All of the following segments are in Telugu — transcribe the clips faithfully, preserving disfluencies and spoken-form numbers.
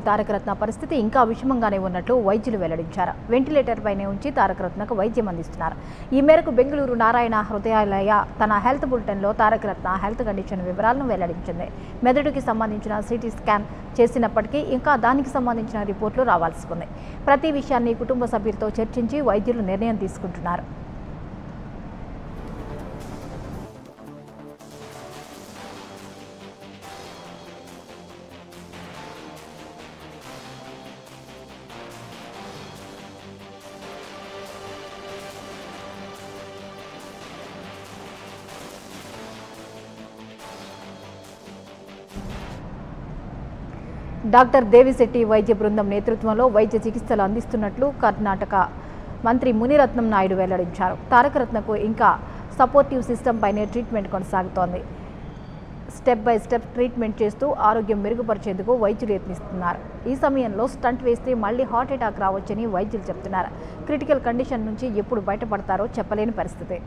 Taraka Ratna Paristhiti Inka Vishmangaane Unnattu Vaidyulu Velladincharu. Ventilator Paine Unchi Taraka Ratnaku Vaidyam Andistunnaru. Ee meraku Bengaluru Narayana Hrudayalaya Tana Health Bulletin Lo Taraka Ratna Health Condition Vivaralanu Velladinchindi. Medaduki Sambandhinchina C T scan చేసినప్పటికీ ఇంకా దానికి సంబంధించిన రిపోర్ట్లు రావాల్సి ఉంది. ప్రతి విషయాన్ని కుటుంబ సభ్యులతో చర్చించి వైద్యులు నిర్ణయం తీసుకుంటున్నారు. Doctor Devi Shetty Vaidya Brundam Netrutvamlo Vaidya Chikitsalu Andistunnatlu Karnataka Mantri Muniratnam Naidu Velladincharu. Taraka Ratnaku Inka Supportive System Paine Treatment Konasagutondi. Step by step treatment Chestu Arogyam Meruguparichestunduku Vaidyulu Yatnistunnaru. Ee samayamlo stunt Veste Malli heart attack Ravachani Vaidyulu Cheptunnaru. Critical condition Nunchi Eppudu Bayatapadtaro Cheppaleni Paristhiti.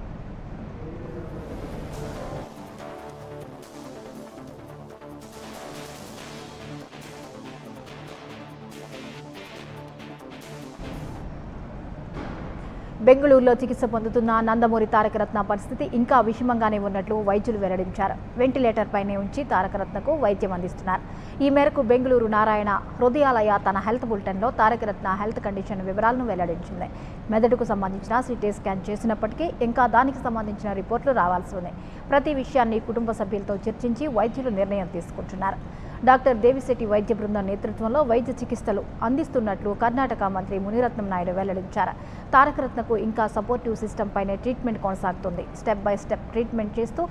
బెంగళూరులో చికిత్స పొందుతున్న నందమూరి తారక రత్న పరిస్థితి ఇంకా విషమంగానే ఉన్నట్లు వైద్యులు వెల్లడించారు. వెంటిలేటర్ పైనే ఉంచి తారక రత్నకు వైద్యం అందిస్తున్నారు. ఈ మేరకు బెంగళూరు నారాయణ హృదయాలయ తన హెల్త్ బులెటిన్ లో తారక రత్న హెల్త్ కండిషన్ వివరాలను వెల్లడించింది. మెదడుకు సంబంధించిన సిటీ స్కాన్ చేసినప్పటికీ ఇంకా దానికి సంబంధించిన రిపోర్ట్లు రావాల్సి ఉంది. ప్రతి విషయాన్ని కుటుంబ సభ్యులతో చర్చించి వైద్యులు నిర్ణయం తీసుకుంటున్నారు. డాక్టర్ దేవి శెట్టి వైద్య బృందం నేతృత్వంలో వైద్య చికిత్సలు అందిస్తున్నట్లు కర్ణాటక మంత్రి మునిరత్నం నాయుడు వెల్లడించారు. తారక రత్నకు ఇంకా సపోర్టివ్ సిస్టమ్ పైనే ట్రీట్మెంట్ కొనసాగుతుంది. స్టెప్ బై స్టెప్ ట్రీట్మెంట్ చేస్తూ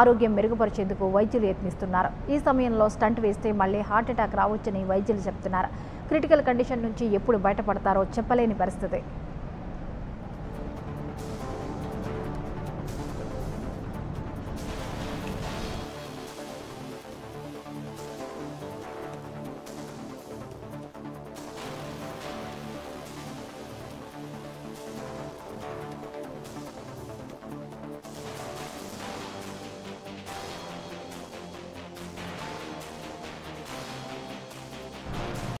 ఆరోగ్యం మెరుగుపరిచేందుకు వైద్యులు యత్నిస్తున్నారు. ఈ సమయంలో స్టంట్ వేస్తే మళ్లీ హార్ట్ అటాక్ రావచ్చని వైద్యులు చెప్తున్నారు. క్రిటికల్ కండిషన్ నుంచి ఎప్పుడు బయటపడతారో చెప్పలేని పరిస్థితి.